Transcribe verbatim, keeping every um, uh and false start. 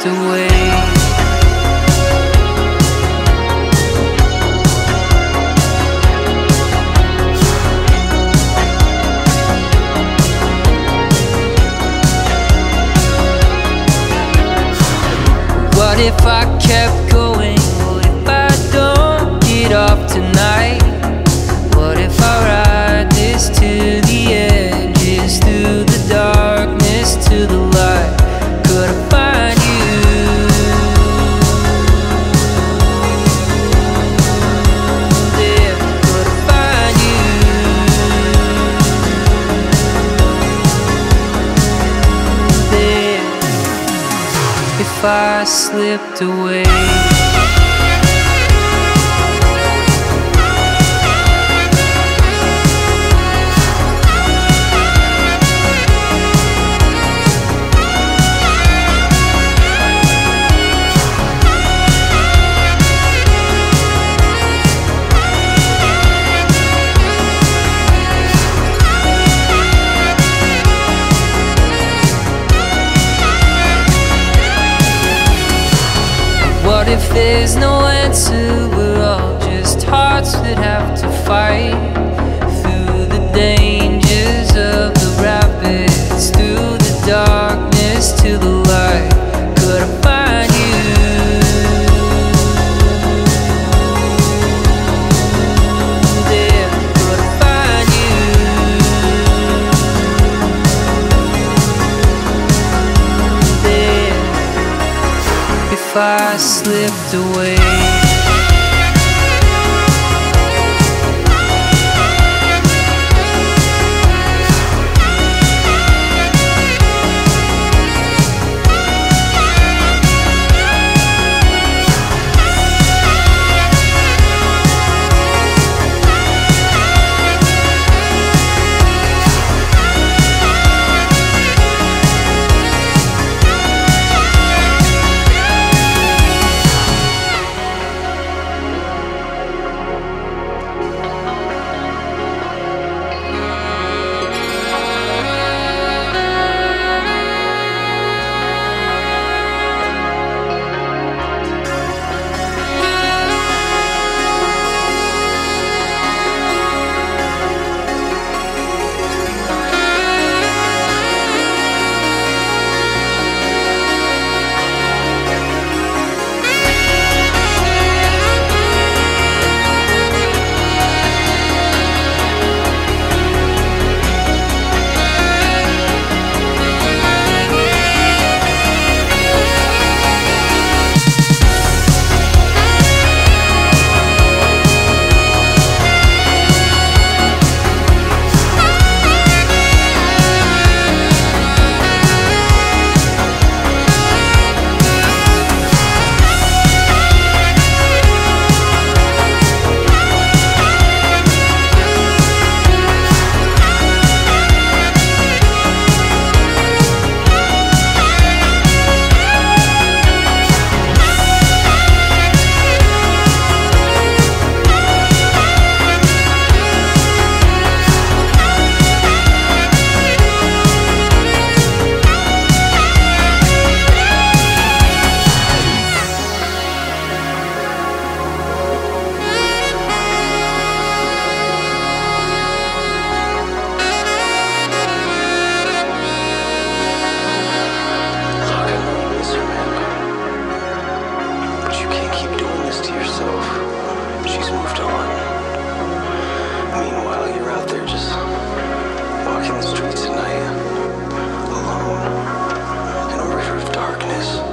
slipped away. What if I kept going? What if I don't get up tonight? What if I ride this to the edges, through the darkness to the light? Could I find you there? Could I find you there? If I slipped away. What if there's no answer? We're all just hearts that have to fight through the dangers of the rapids, through the darkness to the light. Could I find you there? Could I find you there? If I slipped away. Tonight, alone in a river of darkness.